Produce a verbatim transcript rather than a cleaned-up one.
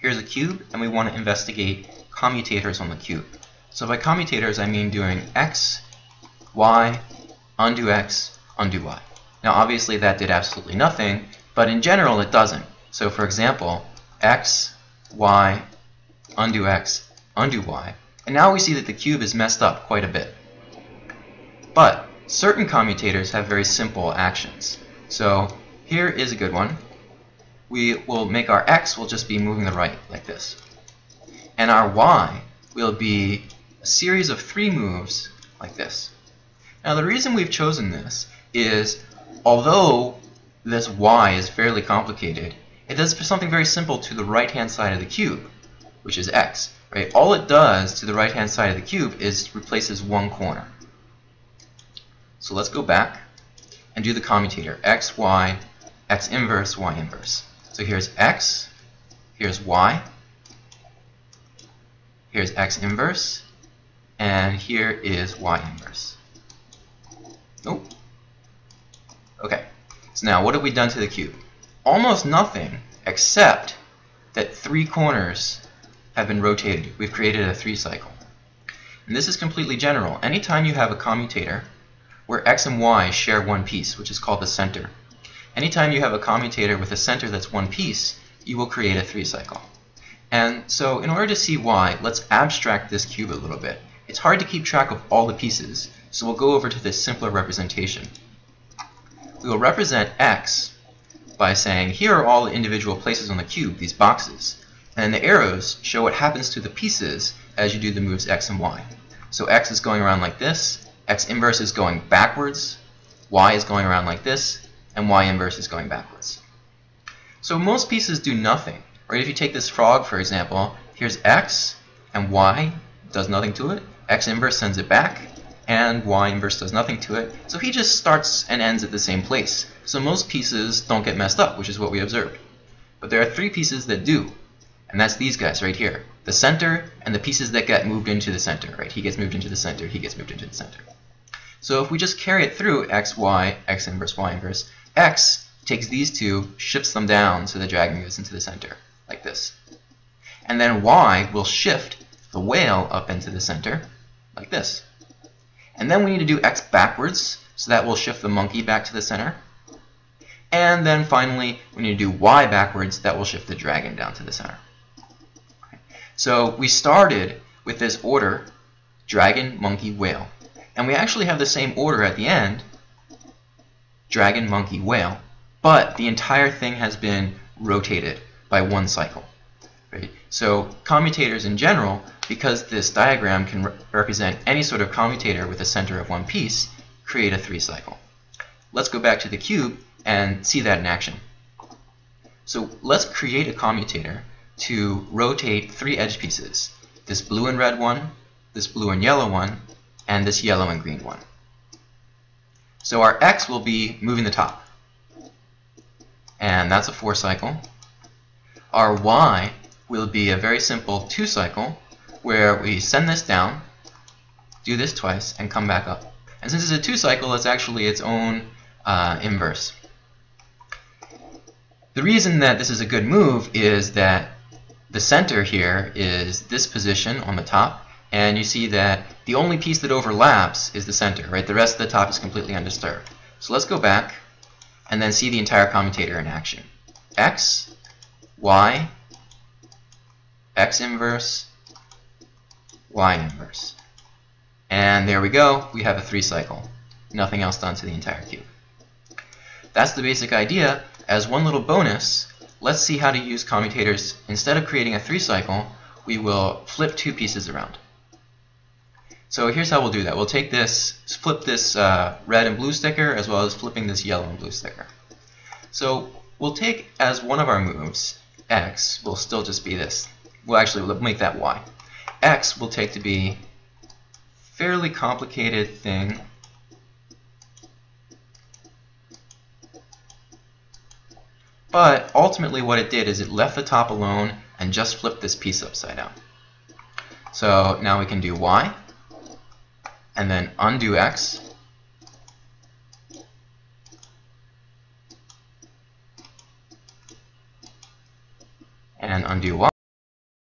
Here's a cube, and we want to investigate commutators on the cube. So by commutators, I mean doing x, y, undo x, undo y. Now obviously that did absolutely nothing, but in general it doesn't. So for example, x, y, undo x, undo y. And now we see that the cube is messed up quite a bit. But certain commutators have very simple actions. So here is a good one. We will make our x will just be moving the right like this. And our y will be a series of three moves like this. Now the reason we've chosen this is although this y is fairly complicated, it does something very simple to the right-hand side of the cube, which is x. Right? All it does to the right-hand side of the cube is replaces one corner. So let's go back and do the commutator, x, y, x inverse, y inverse. So here's x, here's y, here's x inverse, and here is y inverse. Nope. Okay, so now what have we done to the cube? Almost nothing, except that three corners have been rotated. We've created a three cycle. And this is completely general. Anytime you have a commutator where x and y share one piece, which is called the center, anytime you have a commutator with a center that's one piece, you will create a three cycle. And so in order to see why, let's abstract this cube a little bit. It's hard to keep track of all the pieces, so we'll go over to this simpler representation. We will represent x by saying, here are all the individual places on the cube, these boxes. And the arrows show what happens to the pieces as you do the moves x and y. So x is going around like this, x inverse is going backwards, y is going around like this, and y inverse is going backwards. So most pieces do nothing. Right? If you take this frog, for example, here's x, and y does nothing to it, x inverse sends it back, and y inverse does nothing to it, so he just starts and ends at the same place. So most pieces don't get messed up, which is what we observed. But there are three pieces that do, and that's these guys right here, the center and the pieces that get moved into the center, right? He gets moved into the center, he gets moved into the center. So if we just carry it through x, y, x inverse, y inverse, x takes these two, shifts them down so the dragon moves into the center, like this. And then y will shift the whale up into the center, like this. And then we need to do x backwards, so that will shift the monkey back to the center. And then finally, we need to do y backwards, that will shift the dragon down to the center. Okay. So we started with this order, dragon, monkey, whale. And we actually have the same order at the end, dragon, monkey, whale, but the entire thing has been rotated by one cycle. Right? So commutators in general, because this diagram can re represent any sort of commutator with a center of one piece, create a three cycle. Let's go back to the cube and see that in action. So let's create a commutator to rotate three edge pieces, this blue and red one, this blue and yellow one, and this yellow and green one. So our x will be moving the top, and that's a four cycle. Our y will be a very simple two cycle, where we send this down, do this twice, and come back up. And since it's a two cycle, it's actually its own uh, inverse. The reason that this is a good move is that the center here is this position on the top, and you see that the only piece that overlaps is the center, right? The rest of the top is completely undisturbed. So let's go back and then see the entire commutator in action. X, y, x inverse, y inverse. And there we go, we have a three cycle. Nothing else done to the entire cube. That's the basic idea. As one little bonus, let's see how to use commutators. Instead of creating a three cycle, we will flip two pieces around. So here's how we'll do that. We'll take this, flip this uh, red and blue sticker, as well as flipping this yellow and blue sticker. So we'll take as one of our moves, x will still just be this. Well, actually, we'll make that y. X will take to be fairly complicated thing but ultimately what it did is it left the top alone and just flipped this piece upside down. So now we can do y and then undo x and undo y